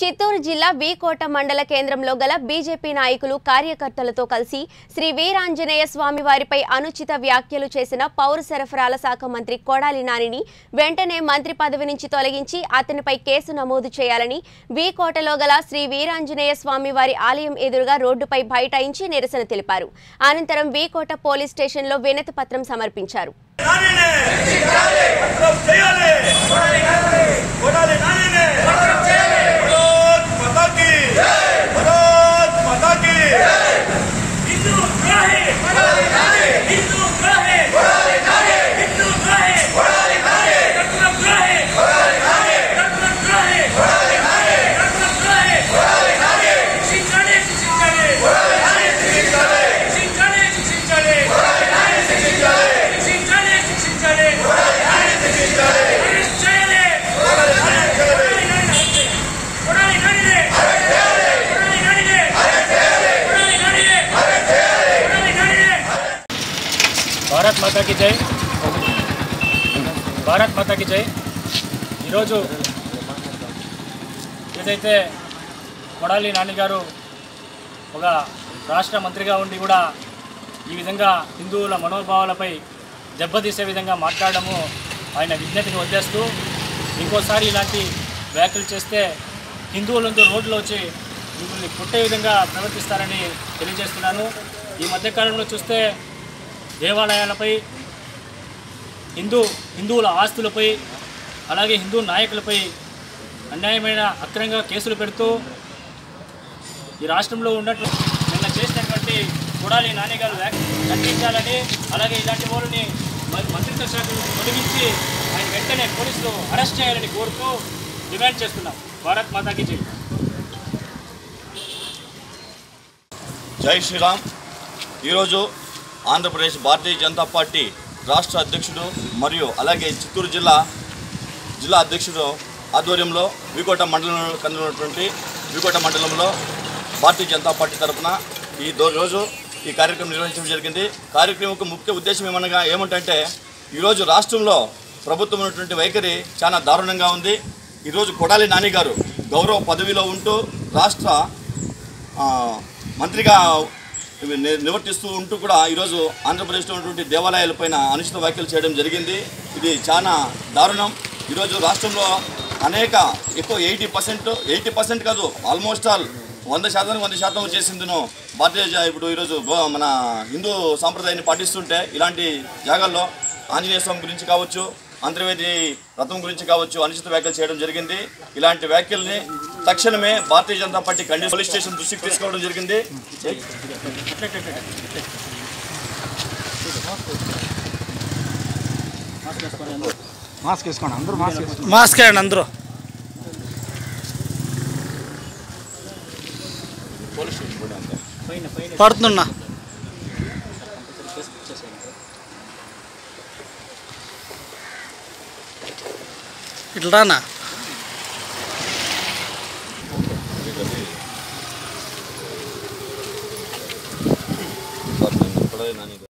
చిత్తూరు జిల్లా వీకోట మండల కేంద్రంలో గల బీజేపీ నాయకులు కార్యకర్తలతో కలిసి శ్రీ వీరాంజనేయ స్వామి వారిపై అనుచిత వ్యాఖ్యలు చేసిన పౌర సరఫరాల శాఖ మంత్రి కొడాలి నానిని వెంటనే మంత్రి పదవి నుంచి తొలగించి అతనిపై కేసు నమోదు చేయాలని వీకోటలో గల శ్రీ వీరాంజనేయ స్వామి వారి ఆలయం ఎదురుగా రోడ్డుపై బైఠాయించి నిరసన తెలిపారు. అనంతరం వీకోట పోలీస్ స్టేషన్లో వినతి పత్రం సమర్పించారు. भारत माता की जय यदि कोडाली नानी गारू राष्ट्र मंत्री उधा हिंदू मनोभावाल दीसे विधा माटाड़ू आये विज्ञप्ति वस्तू इंकोसारी इलांटी व्याख्य हिंदू रोड पुटे विधा प्रवर्ति मध्यकाल में चूस्ते దేవాలయాలపై హిందువుల ఆస్తులపై అలాగే హిందూ నాయకులపై అన్యాయమైన అక్రంగా కేసులు పెడుతూ ఈ రాష్ట్రంలో ఉన్నట్టు నిన్న చేసినటువంటి కొడాలి నాని గారు ఖండించాలని అలాగే ఇలాంటి వాళ్ళని మంత్రిత్వ శాఖను తొలగించి ఆయన వెంటనే పోలీసులు అరెస్ట్ చేయాలని కోరుతూ డిమాండ్ చేస్తున్నాం. భారత్ మాతాకి జై. జై శ్రీరామ్. ఈరోజు ఆంధ్రప్రదేశ్ భారతీయ జనతా పార్టీ రాష్ట్ర అధ్యక్షుడు మరియు అలాగే చిత్తూరు జిల్లా అధ్యక్షుడు ఆధ్వర్యంలో వీకోట మండలంలో కందున్నటువంటి వీకోట మండలంలో భారతీయ జనతా పార్టీ తరఫున ఈ రోజు ఈ కార్యక్రమం నిర్వహించడం జరిగింది. కార్యక్రమంకు ముఖ్య ఉద్దేశం ఏమంటే ఈరోజు రాష్ట్రంలో ప్రభుత్వం ఉన్నటువంటి వైఖరి చాలా దారుణంగా ఉంది. ఈరోజు కొడాలి నాని గారు గౌరవ పదవిలో ఉంటూ రాష్ట్ర మంత్రిగా నివర్తిస్తూ ఉంటూ కూడా ఈరోజు ఆంధ్రప్రదేశ్లో ఉన్నటువంటి దేవాలయాలపైన అనుచిత వ్యాఖ్యలు చేయడం జరిగింది. ఇది చాలా దారుణం. ఈరోజు రాష్ట్రంలో ఎక్కువ 80% కాదు, ఆల్మోస్ట్ ఆల్ 100% చేసిందిను భారతీయ ఇప్పుడు ఈరోజు మన హిందూ సాంప్రదాయాన్ని పాటిస్తుంటే ఇలాంటి జాగాల్లో ఆంజనేయ స్వామి గురించి కావచ్చు, అంతర్వేది రథం గురించి కావచ్చు అనుచిత వ్యాఖ్యలు చేయడం జరిగింది. ఇలాంటి వ్యాఖ్యల్ని తక్షణమే భారతీయ జనతా పార్టీ ఖండి పోలీస్ స్టేషన్ దృష్టికి తీసుకోవడం జరిగింది. పడుతున్నా ఇట్లానా